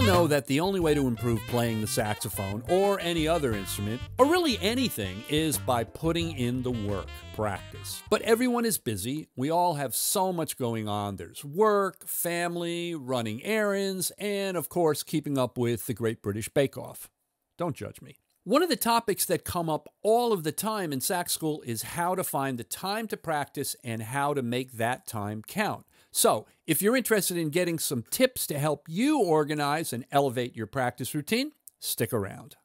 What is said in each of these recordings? all know that the only way to improve playing the saxophone or any other instrument, or really anything, is by putting in the work, practice. But everyone is busy. We all have so much going on. There's work, family, running errands, and of course, keeping up with the Great British Bake Off. Don't judge me. One of the topics that come up all of the time in sax school is how to find the time to practice and how to make that time count. So, if you're interested in getting some tips to help you organize and elevate your practice routine, stick around.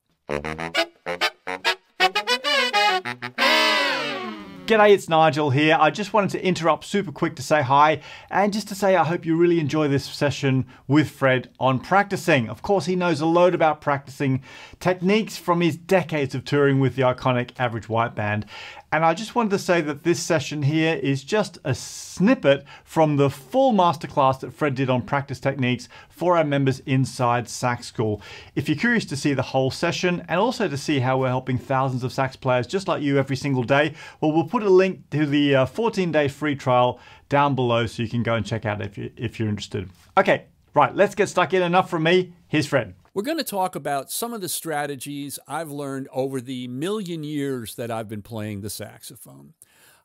G'day, it's Nigel here. I just wanted to interrupt super quick to say hi and just to say I hope you really enjoy this session with Fred on practicing. Of course, he knows a load about practicing techniques from his decades of touring with the iconic Average White Band. And I just wanted to say that this session here is just a snippet from the full masterclass that Fred did on practice techniques for our members inside Sax School. If you're curious to see the whole session and also to see how we're helping thousands of sax players just like you every single day, well, we'll put a link to the 14-day free trial down below so you can go and check out if you're interested. Okay, right, let's get stuck in. Enough from me. Here's Fred. We're going to talk about some of the strategies I've learned over the million years that I've been playing the saxophone.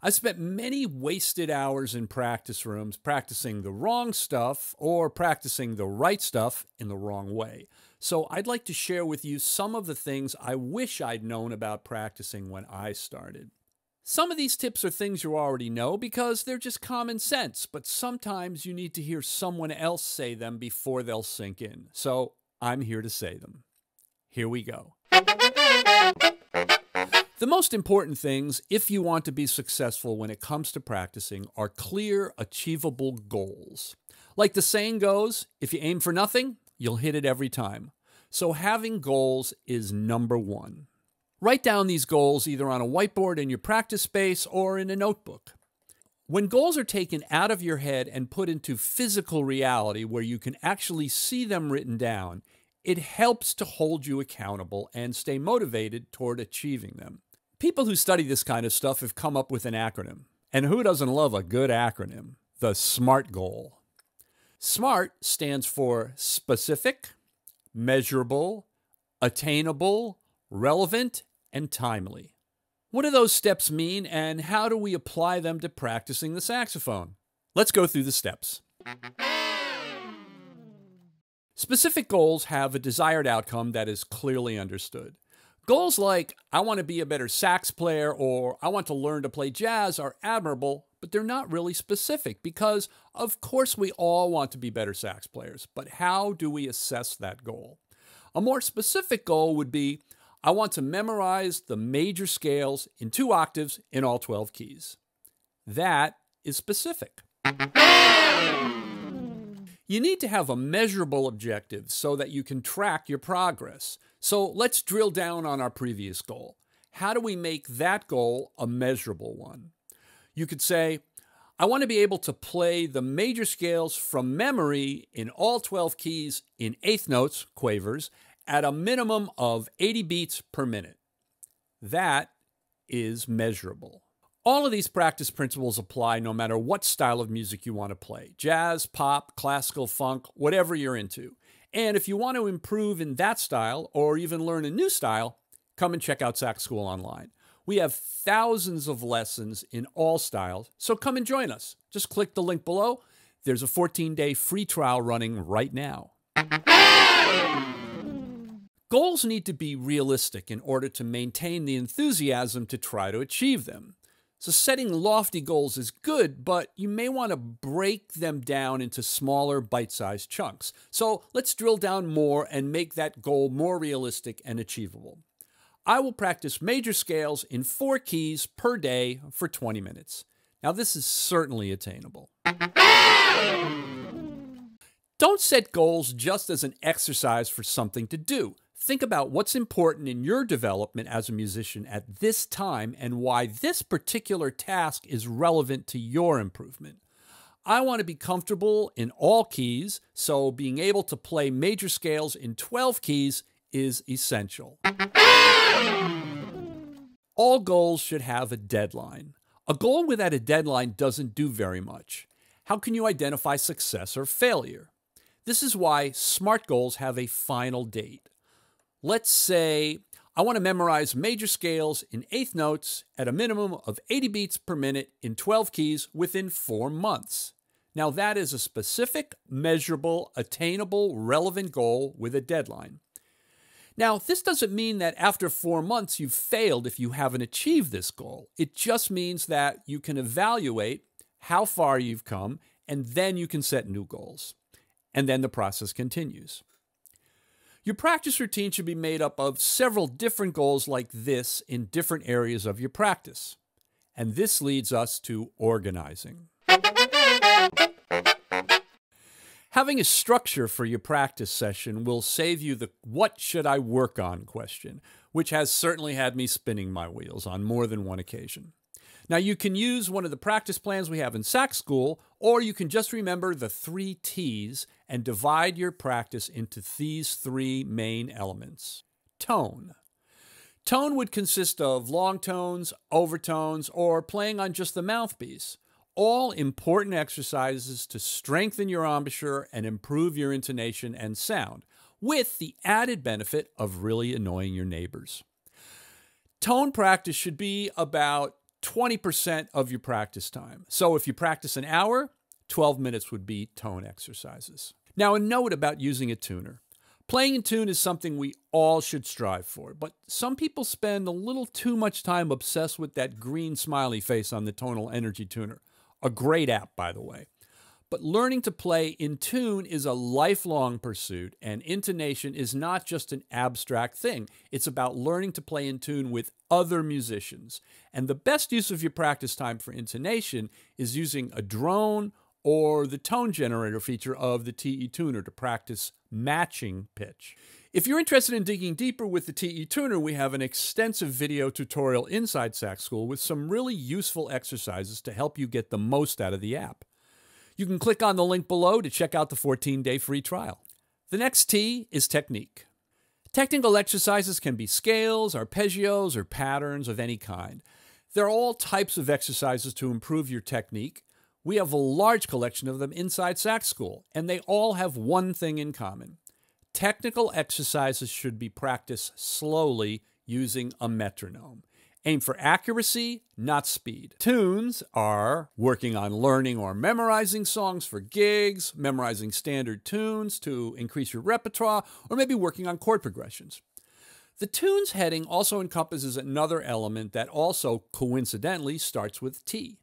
I spent many wasted hours in practice rooms practicing the wrong stuff or practicing the right stuff in the wrong way. So I'd like to share with you some of the things I wish I'd known about practicing when I started. Some of these tips are things you already know because they're just common sense, but sometimes you need to hear someone else say them before they'll sink in. So I'm here to say them. Here we go. The most important things, if you want to be successful when it comes to practicing, are clear, achievable goals. Like the saying goes, if you aim for nothing, you'll hit it every time. So having goals is number one. Write down these goals either on a whiteboard in your practice space or in a notebook. When goals are taken out of your head and put into physical reality where you can actually see them written down, it helps to hold you accountable and stay motivated toward achieving them. People who study this kind of stuff have come up with an acronym. And who doesn't love a good acronym? The SMART goal. SMART stands for specific, measurable, attainable, relevant, and timely. What do those steps mean, and how do we apply them to practicing the saxophone? Let's go through the steps. Specific goals have a desired outcome that is clearly understood. Goals like, I want to be a better sax player, or I want to learn to play jazz, are admirable, but they're not really specific because, of course, we all want to be better sax players, but how do we assess that goal? A more specific goal would be, I want to memorize the major scales in 2 octaves in all 12 keys. That is specific. You need to have a measurable objective so that you can track your progress. So let's drill down on our previous goal. How do we make that goal a measurable one? You could say, I want to be able to play the major scales from memory in all 12 keys in eighth notes, quavers, at a minimum of 80 beats per minute. That is measurable. All of these practice principles apply no matter what style of music you want to play. Jazz, pop, classical, funk, whatever you're into. And if you want to improve in that style or even learn a new style, come and check out Sax School Online. We have thousands of lessons in all styles, so come and join us. Just click the link below. There's a 14-day free trial running right now. Goals need to be realistic in order to maintain the enthusiasm to try to achieve them. So setting lofty goals is good, but you may want to break them down into smaller bite-sized chunks. So let's drill down more and make that goal more realistic and achievable. I will practice major scales in 4 keys per day for 20 minutes. Now this is certainly attainable. Don't set goals just as an exercise for something to do. Think about what's important in your development as a musician at this time and why this particular task is relevant to your improvement. I want to be comfortable in all keys, so being able to play major scales in 12 keys is essential. All goals should have a deadline. A goal without a deadline doesn't do very much. How can you identify success or failure? This is why SMART goals have a final date. Let's say I want to memorize major scales in eighth notes at a minimum of 80 beats per minute in 12 keys within 4 months. Now that is a specific, measurable, attainable, relevant goal with a deadline. Now, this doesn't mean that after 4 months you've failed if you haven't achieved this goal. It just means that you can evaluate how far you've come, and then you can set new goals. And then the process continues. Your practice routine should be made up of several different goals like this in different areas of your practice. And this leads us to organizing. Having a structure for your practice session will save you the "what should I work on" question, which has certainly had me spinning my wheels on more than one occasion. Now, you can use one of the practice plans we have in Sax School, or you can just remember the 3 T's and divide your practice into these 3 main elements. Tone. Tone would consist of long tones, overtones, or playing on just the mouthpiece. All important exercises to strengthen your embouchure and improve your intonation and sound, with the added benefit of really annoying your neighbors. Tone practice should be about 20% of your practice time. So if you practice an hour, 12 minutes would be tone exercises. Now, a note about using a tuner. Playing in tune is something we all should strive for, but some people spend a little too much time obsessed with that green smiley face on the Tonal Energy Tuner. A great app, by the way. But learning to play in tune is a lifelong pursuit, and intonation is not just an abstract thing. It's about learning to play in tune with other musicians. And the best use of your practice time for intonation is using a drone or the tone generator feature of the TE Tuner to practice matching pitch. If you're interested in digging deeper with the TE Tuner, we have an extensive video tutorial inside Sax School with some really useful exercises to help you get the most out of the app. You can click on the link below to check out the 14-day free trial. The next T is technique. Technical exercises can be scales, arpeggios, or patterns of any kind. They're all types of exercises to improve your technique. We have a large collection of them inside Sax School, and they all have one thing in common. Technical exercises should be practiced slowly using a metronome. Aim for accuracy, not speed. Tunes are working on learning or memorizing songs for gigs, memorizing standard tunes to increase your repertoire, or maybe working on chord progressions. The tunes heading also encompasses another element that also coincidentally starts with T,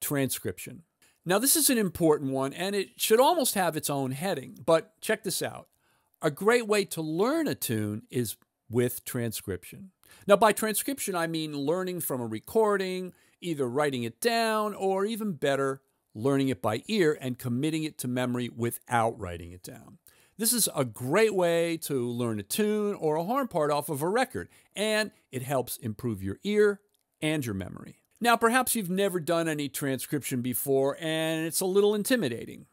transcription. Now, this is an important one, and it should almost have its own heading, but check this out. A great way to learn a tune is with transcription. Now, by transcription, I mean learning from a recording, either writing it down, or even better, learning it by ear and committing it to memory without writing it down. This is a great way to learn a tune or a horn part off of a record, and it helps improve your ear and your memory. Now, perhaps you've never done any transcription before, and it's a little intimidating.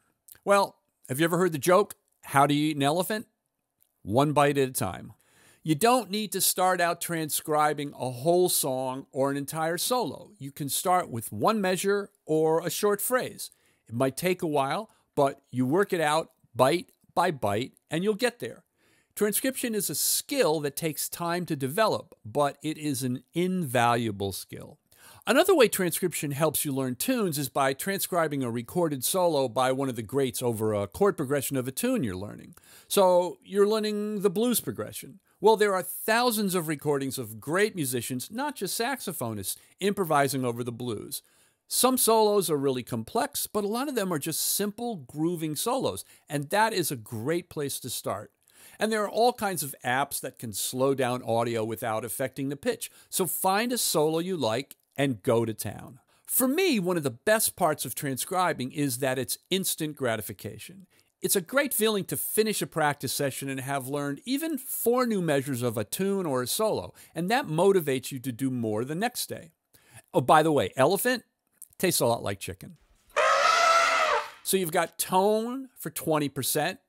Well, have you ever heard the joke, how do you eat an elephant? One bite at a time. You don't need to start out transcribing a whole song or an entire solo. You can start with one measure or a short phrase. It might take a while, but you work it out bite by bite and you'll get there. Transcription is a skill that takes time to develop, but it is an invaluable skill. Another way transcription helps you learn tunes is by transcribing a recorded solo by one of the greats over a chord progression of a tune you're learning. So you're learning the blues progression. Well, there are thousands of recordings of great musicians, not just saxophonists, improvising over the blues. Some solos are really complex, but a lot of them are just simple grooving solos, and that is a great place to start. And there are all kinds of apps that can slow down audio without affecting the pitch. So find a solo you like and go to town. For me, one of the best parts of transcribing is that it's instant gratification. It's a great feeling to finish a practice session and have learned even 4 new measures of a tune or a solo, and that motivates you to do more the next day. Oh, by the way, elephant tastes a lot like chicken. So you've got tone for 20%,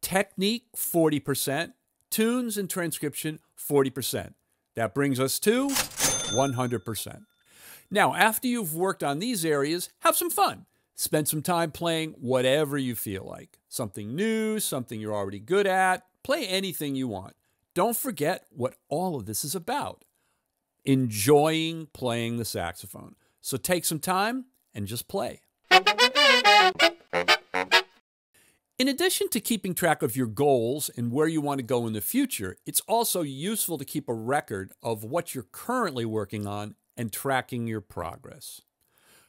technique 40%, tunes and transcription 40%. That brings us to 100%. Now, after you've worked on these areas, have some fun. Spend some time playing whatever you feel like. Something new, something you're already good at. Play anything you want. Don't forget what all of this is about. Enjoying playing the saxophone. So take some time and just play. In addition to keeping track of your goals and where you want to go in the future, it's also useful to keep a record of what you're currently working on and tracking your progress.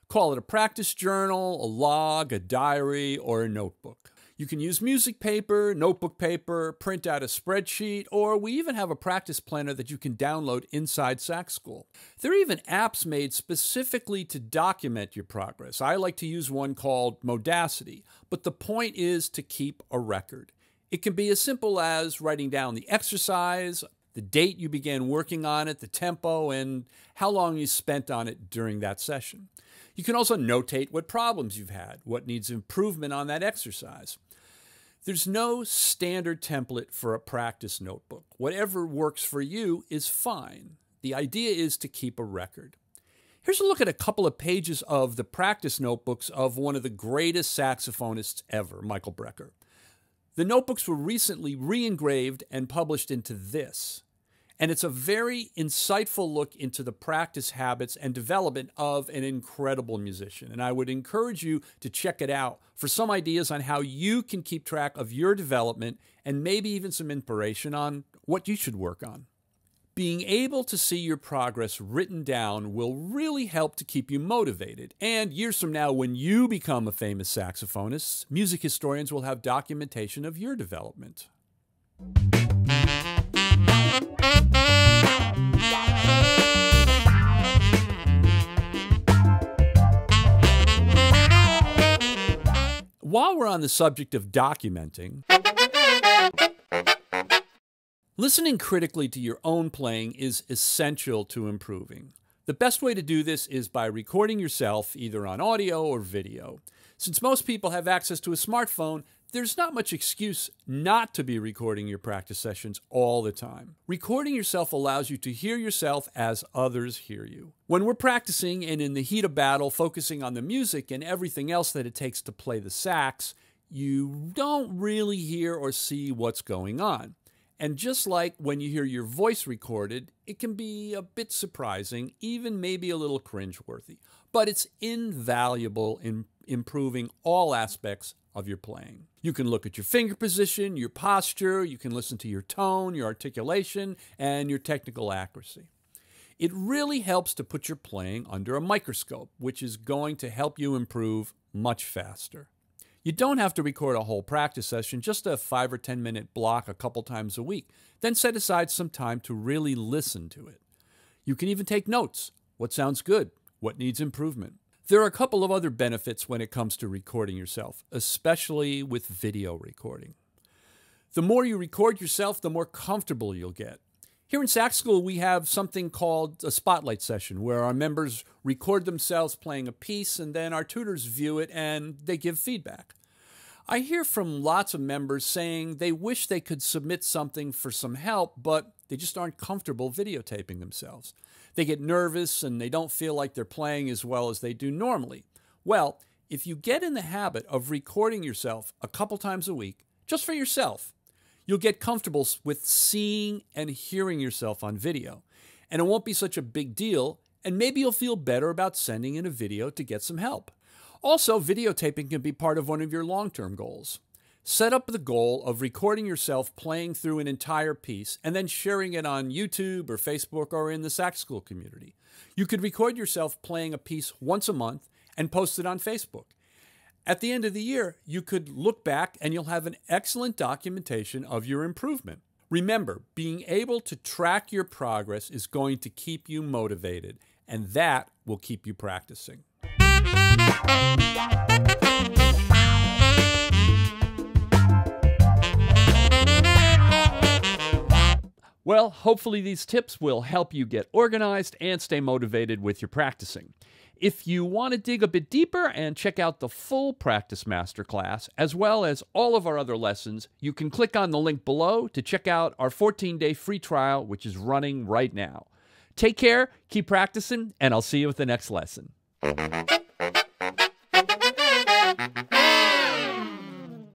Call it a practice journal, a log, a diary, or a notebook. You can use music paper, notebook paper, print out a spreadsheet, or we even have a practice planner that you can download inside Sax School. There are even apps made specifically to document your progress. I like to use one called Modacity, but the point is to keep a record. It can be as simple as writing down the exercise, the date you began working on it, the tempo, and how long you spent on it during that session. You can also notate what problems you've had, what needs improvement on that exercise. There's no standard template for a practice notebook. Whatever works for you is fine. The idea is to keep a record. Here's a look at a couple of pages of the practice notebooks of one of the greatest saxophonists ever, Michael Brecker. The notebooks were recently re-engraved and published into this. And it's a very insightful look into the practice habits and development of an incredible musician. And I would encourage you to check it out for some ideas on how you can keep track of your development and maybe even some inspiration on what you should work on. Being able to see your progress written down will really help to keep you motivated. And years from now, when you become a famous saxophonist, music historians will have documentation of your development. While we're on the subject of documenting, listening critically to your own playing is essential to improving. The best way to do this is by recording yourself either on audio or video. Since most people have access to a smartphone, there's not much excuse not to be recording your practice sessions all the time. Recording yourself allows you to hear yourself as others hear you. When we're practicing and in the heat of battle, focusing on the music and everything else that it takes to play the sax, you don't really hear or see what's going on. And just like when you hear your voice recorded, it can be a bit surprising, even maybe a little cringeworthy. But it's invaluable in improving all aspects of your playing. You can look at your finger position, your posture, you can listen to your tone, your articulation, and your technical accuracy. It really helps to put your playing under a microscope, which is going to help you improve much faster. You don't have to record a whole practice session, just a 5 or 10 minute block a couple times a week. Then set aside some time to really listen to it. You can even take notes. What sounds good? What needs improvement? There are a couple of other benefits when it comes to recording yourself, especially with video recording. The more you record yourself, the more comfortable you'll get. Here in Sax School, we have something called a spotlight session where our members record themselves playing a piece and then our tutors view it and they give feedback. I hear from lots of members saying they wish they could submit something for some help, but they just aren't comfortable videotaping themselves. They get nervous and they don't feel like they're playing as well as they do normally. Well, if you get in the habit of recording yourself a couple times a week, just for yourself, you'll get comfortable with seeing and hearing yourself on video, and it won't be such a big deal, and maybe you'll feel better about sending in a video to get some help. Also, videotaping can be part of one of your long-term goals. Set up the goal of recording yourself playing through an entire piece and then sharing it on YouTube or Facebook or in the Sax School community. You could record yourself playing a piece once a month and post it on Facebook. At the end of the year, you could look back and you'll have an excellent documentation of your improvement. Remember, being able to track your progress is going to keep you motivated, and that will keep you practicing. Well, hopefully these tips will help you get organized and stay motivated with your practicing. If you want to dig a bit deeper and check out the full Practice Masterclass, as well as all of our other lessons, you can click on the link below to check out our 14-day free trial, which is running right now. Take care, keep practicing, and I'll see you at the next lesson.